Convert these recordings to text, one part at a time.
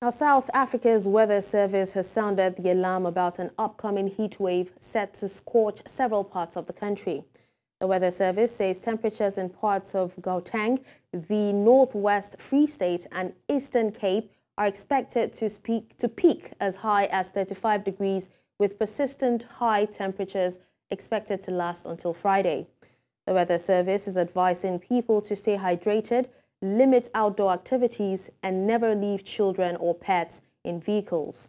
Now, South Africa's weather service has sounded the alarm about an upcoming heat wave set to scorch several parts of the country. The weather service says temperatures in parts of Gauteng, the northwest Free State and Eastern Cape are expected to peak as high as 35 degrees, with persistent high temperatures expected to last until Friday. The weather service is advising people to stay hydrated, limit outdoor activities, and never leave children or pets in vehicles.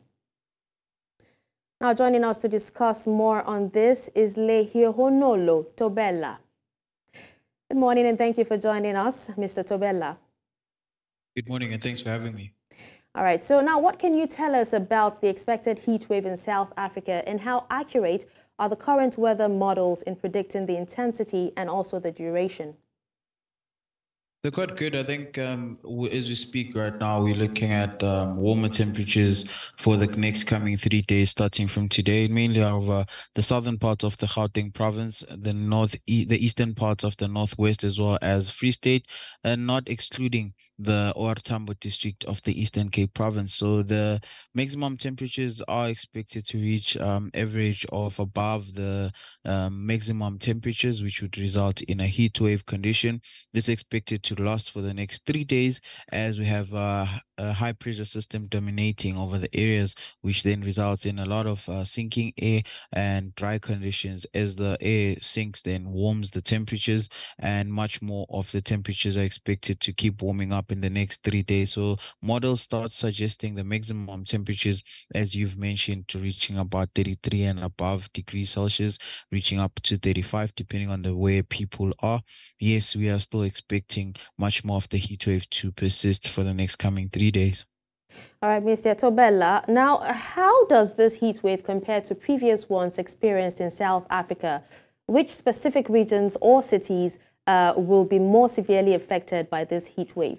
Now, joining us to discuss more on this is Lehlohonolo Thobela. Good morning, and thank you for joining us, Mr. Thobela. Good morning, and thanks for having me. All right, so now what can you tell us about the expected heat wave in South Africa, and how accurate are the current weather models in predicting the intensity and also the duration? They're quite good. I think as we speak right now, we're looking at warmer temperatures for the next coming 3 days, starting from today, mainly over the southern part of the Gauteng province, the eastern part of the northwest, as well as Free State, and not excluding the OR Tambo district of the Eastern Cape province. So the maximum temperatures are expected to reach average of above the maximum temperatures, which would result in a heat wave condition. This is expected to last for the next 3 days, as we have a high pressure system dominating over the areas, which then results in a lot of sinking air and dry conditions. As the air sinks, then warms the temperatures, and much more of the temperatures are expected to keep warming up in the next 3 days. So models start suggesting the maximum temperatures, as you've mentioned, to reaching about 33 and above degrees Celsius, reaching up to 35 depending on the way people are. Yes, we are still expecting much more of the heat wave to persist for the next coming 3 days. All right, Mr. Thobela. Now, how does this heat wave compare to previous ones experienced in South Africa? Which specific regions or cities will be more severely affected by this heat wave?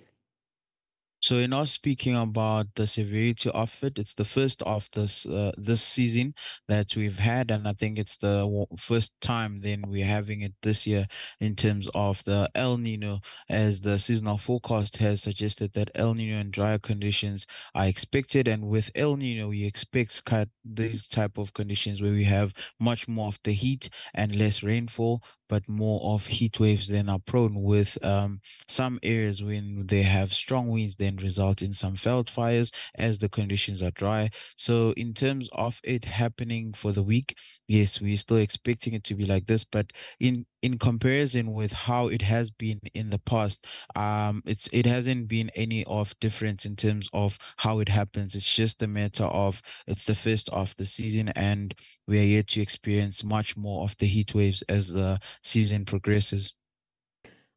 So in us speaking about the severity of it, it's the first of this season that we've had, and I think it's the first time then we're having it this year in terms of the El Niño, as the seasonal forecast has suggested that El Niño and drier conditions are expected. And with El Niño, we expect these type of conditions where we have much more of the heat and less rainfall, but more of heat waves than are prone, with some areas when they have strong winds then result in some veld fires as the conditions are dry. So in terms of it happening for the week, yes, we're still expecting it to be like this, but in comparison with how it has been in the past, it hasn't been any of difference in terms of how it happens. It's just a matter of it's the first of the season, and we are yet to experience much more of the heat waves as the season progresses.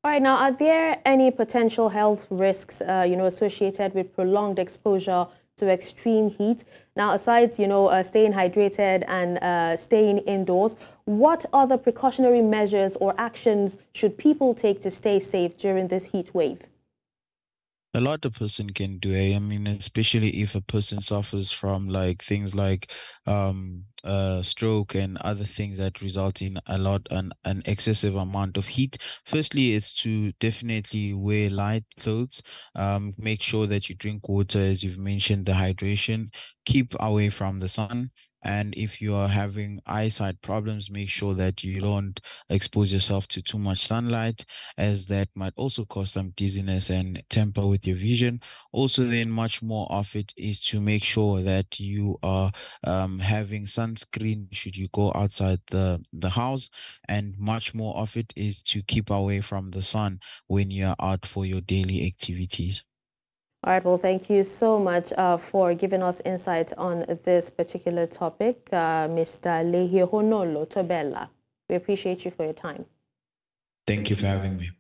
All right, now, are there any potential health risks, associated with prolonged exposure to extreme heat? Now, aside, staying hydrated and staying indoors, what other precautionary measures or actions should people take to stay safe during this heat wave? A lot a person can do. I mean, especially if a person suffers from things like stroke and other things that result in an excessive amount of heat. Firstly, it's to definitely wear light clothes. Make sure that you drink water, as you've mentioned, the hydration. Keep away from the sun. And if you are having eyesight problems, make sure that you don't expose yourself to too much sunlight, as that might also cause some dizziness and tamper with your vision. Also, then much more of it is to make sure that you are having sunscreen should you go outside the house, and much more of it is to keep away from the sun when you're out for your daily activities. All right, well, thank you so much for giving us insight on this particular topic, Mr. Lehlohonolo Thobela. We appreciate you for your time. Thank you for having me.